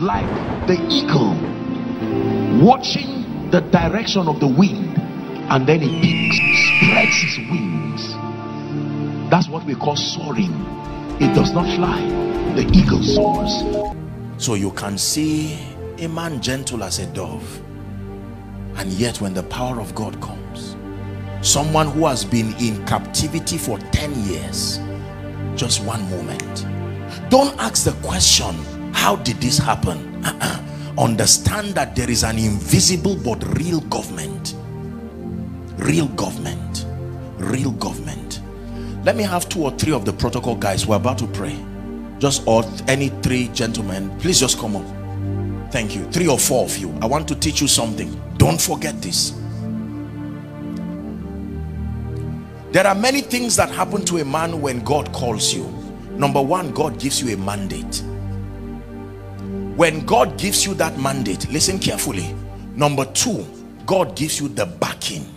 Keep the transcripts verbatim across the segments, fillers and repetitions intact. like the eagle watching the direction of the wind, and then he peaks, spreads his wings. That's what we call soaring. It does not fly, the eagle soars. So you can see a man gentle as a dove, and yet when the power of God comes, someone who has been in captivity for ten years, just one moment. Don't ask the question, how did this happen? Uh-uh. Understand that there is an invisible but real government. Real government. Real government. Let me have two or three of the protocol guys. We're about to pray. Just or any three gentlemen, please just come up. Thank you. Three or four of you. I want to teach you something. Don't forget this. There are many things that happen to a man when God calls you. Number one, God gives you a mandate. When God gives you that mandate, listen carefully. Number two, God gives you the backing.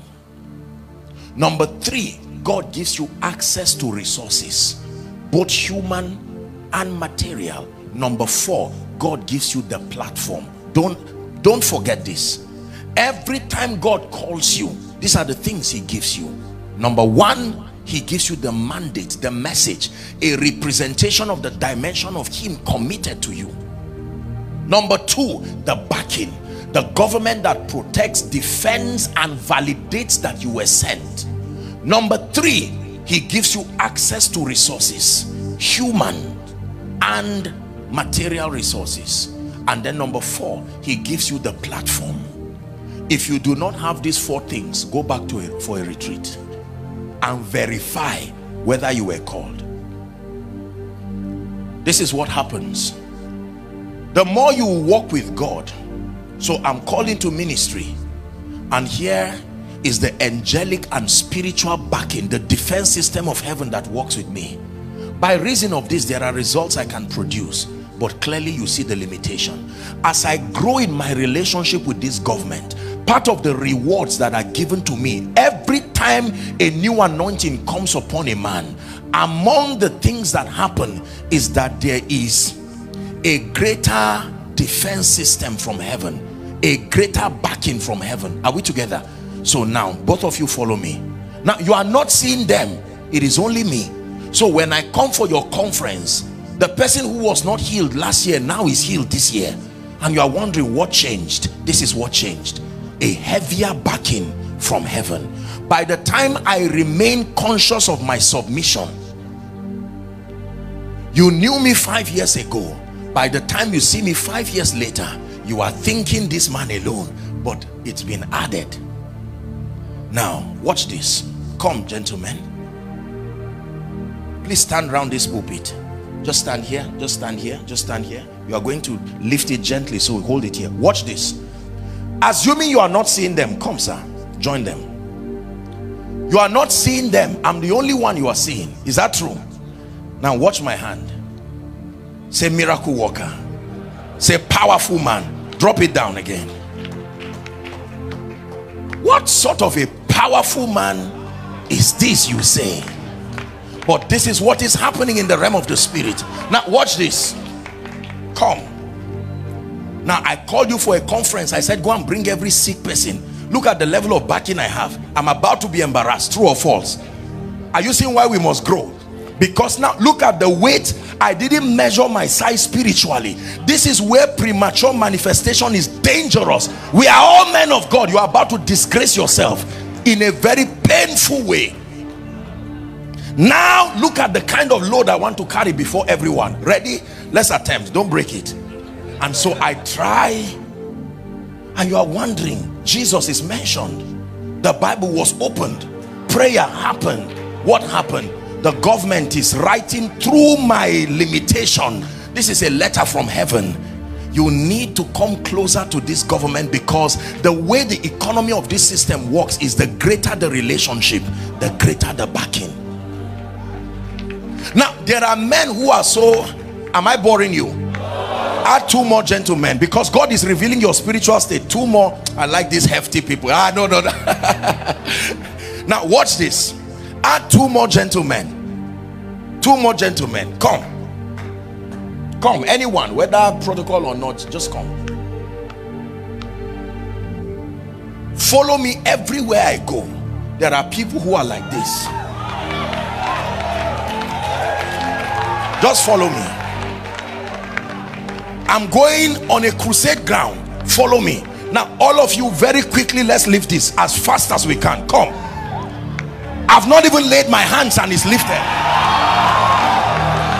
Number three, God gives you access to resources, both human and material. Number four, God gives you the platform. Don't, don't forget this. Every time God calls you, these are the things he gives you. Number one, he gives you the mandate, the message, a representation of the dimension of him committed to you. Number two, the backing, the government that protects, defends, and validates that you were sent. Number three, he gives you access to resources, human and material resources. And then number four, he gives you the platform. If you do not have these four things, go back to it for a retreat and verify whether you were called. This is what happens. The more you walk with God, so I'm called into ministry, and here is the angelic and spiritual backing, the defense system of heaven that works with me. By reason of this, there are results I can produce, but clearly you see the limitation. As I grow in my relationship with this government, part of the rewards that are given to me every time a new anointing comes upon a man, among the things that happen is that there is a greater defense system from heaven, a greater backing from heaven. Are we together? So now both of you follow me. Now you are not seeing them, it is only me. So when I come for your conference, the person who was not healed last year now is healed this year, and you are wondering what changed. This is what changed: a heavier backing from heaven. By the time I remain conscious of my submission, you knew me five years ago. By the time you see me five years later, you are thinking this man alone, but it's been added. Now, watch this. Come, gentlemen. Please stand around this pulpit. Just stand here, just stand here, just stand here. You are going to lift it gently, so hold it here. Watch this. Assuming you are not seeing them, come sir, join them. You are not seeing them. I'm the only one you are seeing. Is that true? Now watch my hand. Say miracle worker. Say powerful man. Drop it down again. What sort of a powerful man is this, you say? But this is what is happening in the realm of the spirit. Now watch this. Come. Now, I called you for a conference. I said, go and bring every sick person. Look at the level of backing I have. I'm about to be embarrassed. True or false? Are you seeing why we must grow? Because now, look at the weight. I didn't measure my size spiritually. This is where premature manifestation is dangerous. We are all men of God. You are about to disgrace yourself in a very painful way. Now, look at the kind of load I want to carry before everyone. Ready? Let's attempt. Don't break it. And so I try, and you are wondering, Jesus is mentioned, the Bible was opened, prayer happened. What happened? The government is writing through my limitation. This is a letter from heaven. You need to come closer to this government, because the way the economy of this system works is the greater the relationship, the greater the backing. Now, there are men who are so... Am I boring you? Add two more gentlemen, because God is revealing your spiritual state. Two more. I like these hefty people. Ah, no, no, no. Now watch this. Add two more gentlemen. Two more gentlemen. Come. Come, anyone, whether protocol or not, just come. Follow me everywhere I go. There are people who are like this. Just follow me. I'm going on a crusade ground. Follow me. Now, all of you, very quickly, let's lift this as fast as we can. Come. I've not even laid my hands and it's lifted.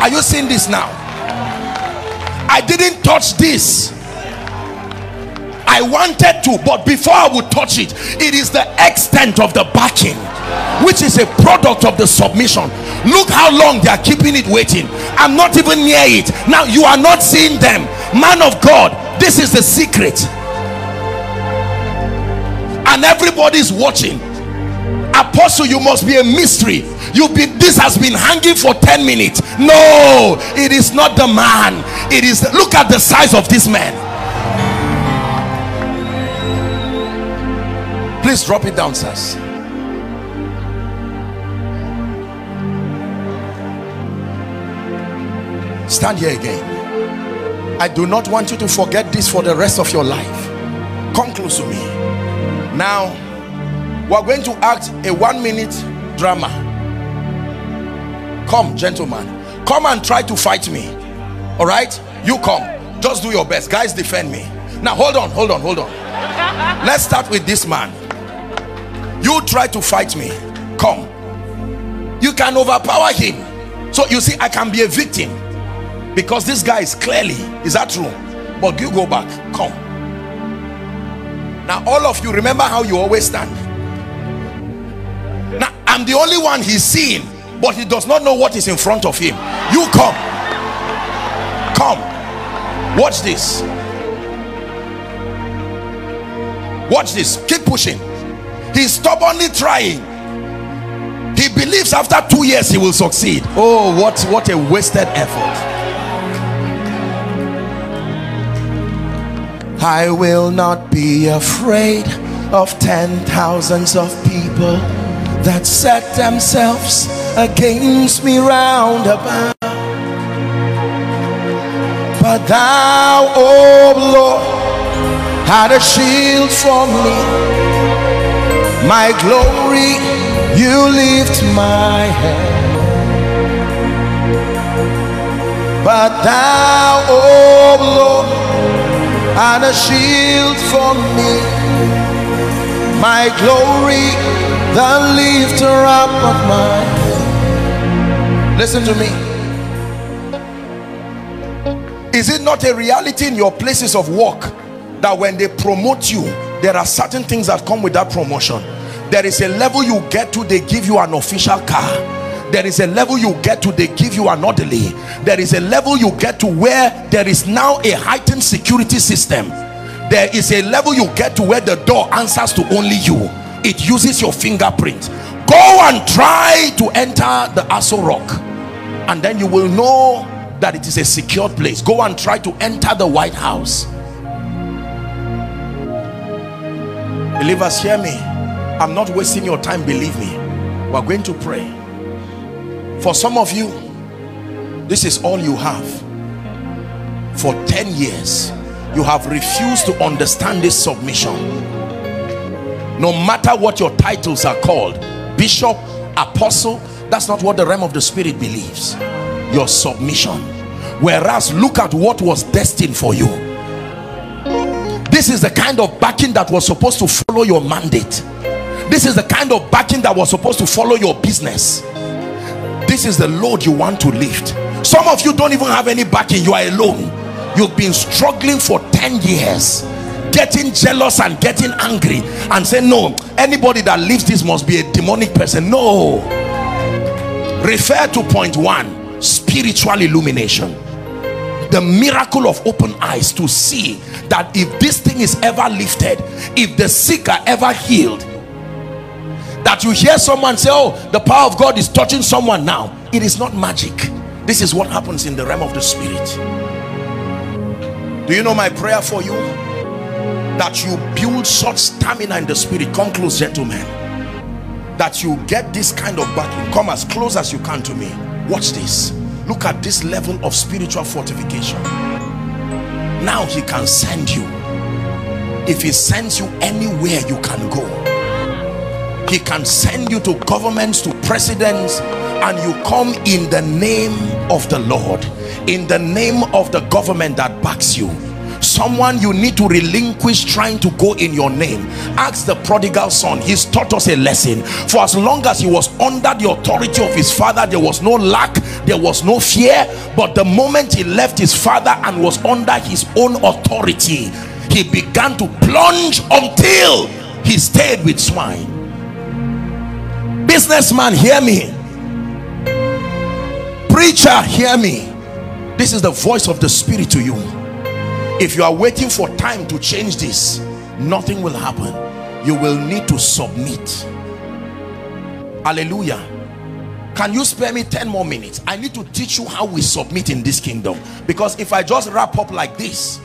Are you seeing this now? I didn't touch this. I wanted to, but before I would touch it, it is the extent of the backing, which is a product of the submission. Look how long they are keeping it waiting. I'm not even near it. Now you are not seeing them. Man of God, this is the secret. And everybody's watching. Apostle, you must be a mystery. You've been, this has been hanging for ten minutes. No, it is not the man. It is, the, look at the size of this man. Please drop it down, sirs. Stand here again. I do not want you to forget this for the rest of your life. Come close to me. Now, we're going to act a one-minute drama. Come, gentlemen. Come and try to fight me. All right? You come. Just do your best. Guys, defend me. Now, hold on, hold on, hold on. Let's start with this man. You try to fight me. Come. You can overpower him. So, you see, I can be a victim. Because this guy is clearly, is that true? But you go back, come. Now all of you, remember how you always stand. Now I'm the only one he's seeing, but he does not know what is in front of him. You come. Come. Watch this. Watch this. Keep pushing. He's stubbornly trying. He believes after two years he will succeed. Oh, what, what a wasted effort. I will not be afraid of ten thousands of people that set themselves against me round about. But thou, O Lord, art a shield for me. My glory, you lift my head. But thou, O Lord, and a shield for me, my glory, the lifter up of my head. Listen to me. Is it not a reality in your places of work that when they promote you, there are certain things that come with that promotion? There is a level you get to, they give you an official car. There is a level you get to, they give you an orderly. There is a level you get to where there is now a heightened security system. There is a level you get to where the door answers to only you. It uses your fingerprint. Go and try to enter the Aso Rock, and then you will know that it is a secured place. Go and try to enter the White House. Believers, hear me. I'm not wasting your time, believe me. We're going to pray. For some of you, this is all you have. For ten years, you have refused to understand this submission. No matter what your titles are called, bishop, apostle, that's not what the realm of the spirit believes. Your submission. Whereas, look at what was destined for you. This is the kind of backing that was supposed to follow your mandate. This is the kind of backing that was supposed to follow your business. This is the load you want to lift. Some of you don't even have any backing. You are alone. You've been struggling for ten years, getting jealous and getting angry and saying, no, anybody that lifts this must be a demonic person. No. Refer to point one, spiritual illumination. The miracle of open eyes to see that if this thing is ever lifted, if the sick are ever healed, that you hear someone say, oh, the power of God is touching someone now. It is not magic. This is what happens in the realm of the spirit. Do you know my prayer for you? That you build such stamina in the spirit. Come close, gentlemen. That you get this kind of battle. Come as close as you can to me. Watch this. Look at this level of spiritual fortification. Now he can send you. If he sends you anywhere, you can go. He can send you to governments, to presidents, and you come in the name of the Lord, in the name of the government that backs you. Someone, you need to relinquish trying to go in your name. Ask the prodigal son. He's taught us a lesson. For as long as he was under the authority of his father, there was no lack, there was no fear. But the moment he left his father and was under his own authority, he began to plunge until he stayed with swine. Businessman, hear me. Preacher, hear me. This is the voice of the Spirit to you. If you are waiting for time to change this, nothing will happen. You will need to submit. Hallelujah. Can you spare me ten more minutes? I need to teach you how we submit in this kingdom, because if I just wrap up like this,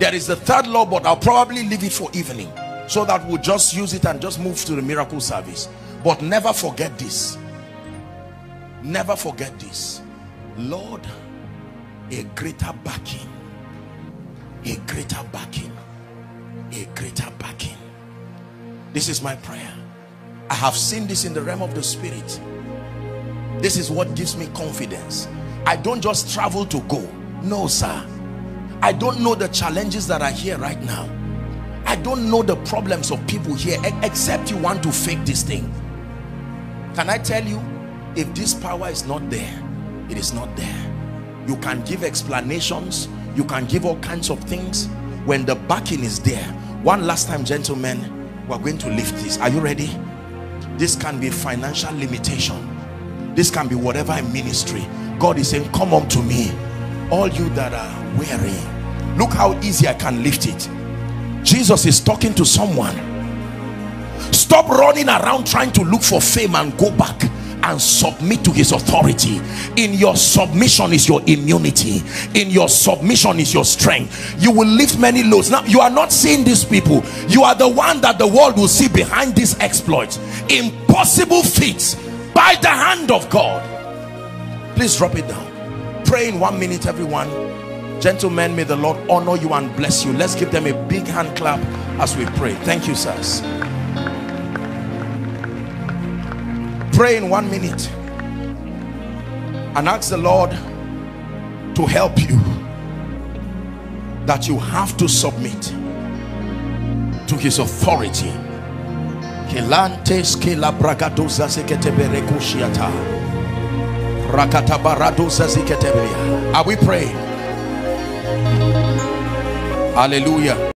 there is the third law, but I'll probably leave it for evening so that we'll just use it and just move to the miracle service. But never forget this. Never forget this. Lord, a greater backing. A greater backing, a greater backing. This is my prayer. I have seen this in the realm of the Spirit. This is what gives me confidence. I don't just travel to go. No, sir. I don't know the challenges that are here right now. I don't know the problems of people here, except you want to fake this thing. Can I tell you, if this power is not there, it is not there. You can give explanations. You can give all kinds of things. When the backing is there, one last time, gentlemen, we're going to lift this. Are you ready? This can be financial limitation. This can be whatever in ministry. God is saying, come unto me, all you that are weary. Look how easy I can lift it. Jesus is talking to someone. Stop running around trying to look for fame and go back. And submit to his authority. In your submission is your immunity. In your submission is your strength. You will lift many loads. Now, you are not seeing these people. You are the one that the world will see behind these exploits. Impossible feats by the hand of God. Please drop it down. Pray in one minute, everyone. Gentlemen, may the Lord honor you and bless you. Let's give them a big hand clap as we pray. Thank you, sirs. Pray in one minute and ask the Lord to help you, that you have to submit to his authority. Are we praying? Hallelujah.